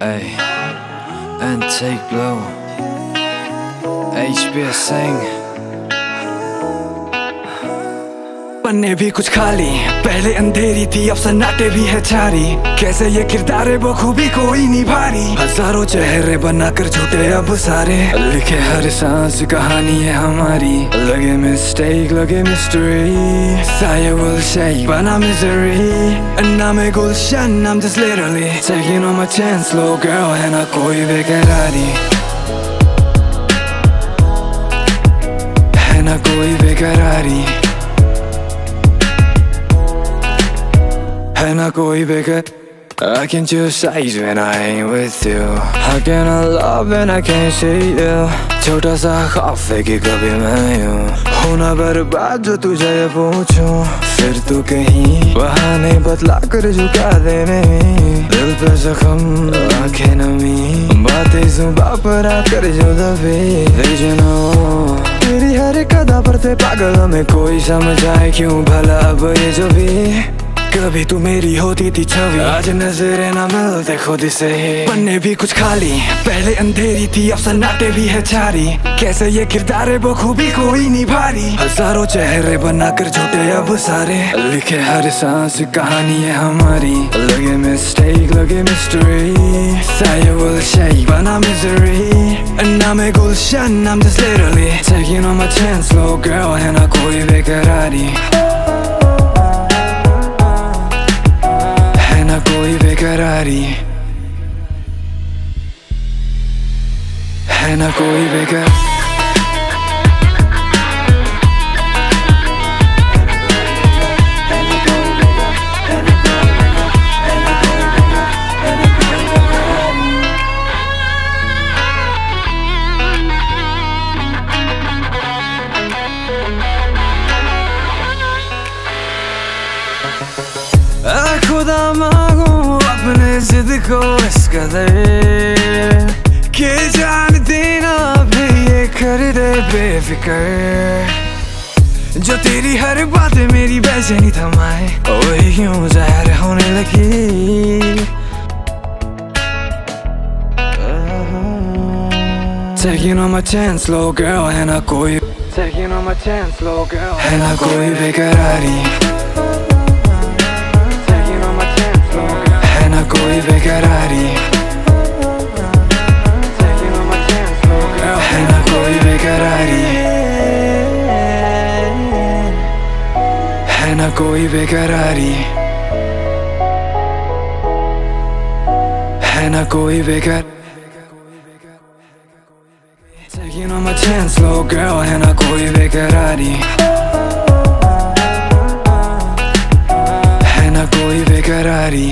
Ay, Antique Blue, HP Singh. पन्ने भी कुछ खाली, पहले अंधेरी थी, अब सन्नाटे भी है चारी। कैसे ये किरदारे बखूबी कोई निभारी, हजारों चेहरे बनाकर झूठे अब सारे। लिखे हर सांस कहानी है हमारी, लगे मिस्टेक लगे मिस्ट्री। साया will shake बना मिजरी, नाम है गुलशन, I'm just literally taking on my chance, slow girl है ना कोई बेकरारी, है ना कोई बेकरारी, है ना कोई बेकार। I can choose sides when I ain't with you. How can I love when I can't see you? छोटा सा खौफ है कि कभी मैं यूं हो ना बर्बाद जो तुझे पूछूं, फिर तू कहीं बहाने बतला कर झुका देने। दिल पे जख्म आंखें नमी, बातें जुबां पर आकर जो दबी। तेरी हर कदा पर थे पागल, हमें कोई समझाए क्यों भला अब ये जो भी। कभी तू मेरी होती थी छवि, आज नजरें ना मिलते खुद से ही। पन्ने भी कुछ खाली, पहले अंधेरी थी, अब सन्नाटे भी है चारी। कैसे ये किरदारे बखूबी कोई निभारी, हजारों चेहरे बनाकर झूठे अब सारे। लिखे हर सांस कहानी है हमारी, लगे मिस्टेक लगे मिस्ट्री। साया will shake बना मिजरी, नाम है गुलशन, I'm just literally taking on my chance, slow girl है ना कोई बेकरारी, Bekarari, है ना कोई बेकार। खुदा मांगूं अपने जिद को इस कदर के जान देना भी ये कर दे बेफिकर। जो तेरी हर बात मेरी बेचैनी थमाए, वही क्यों ज़ाहिर होने लगी। Taking on my chance, slow girl, है ना कोई, Taking on my chance, slow girl, है ना कोई बेकरारी, कोई बेकरारी, है ना कोई बेकरारी, है ना कोई बेकरारी, है ना कोई बेकार। Taking on my chance, slow girl, है ना कोई बेकरारी, है ना कोई बेकरारी।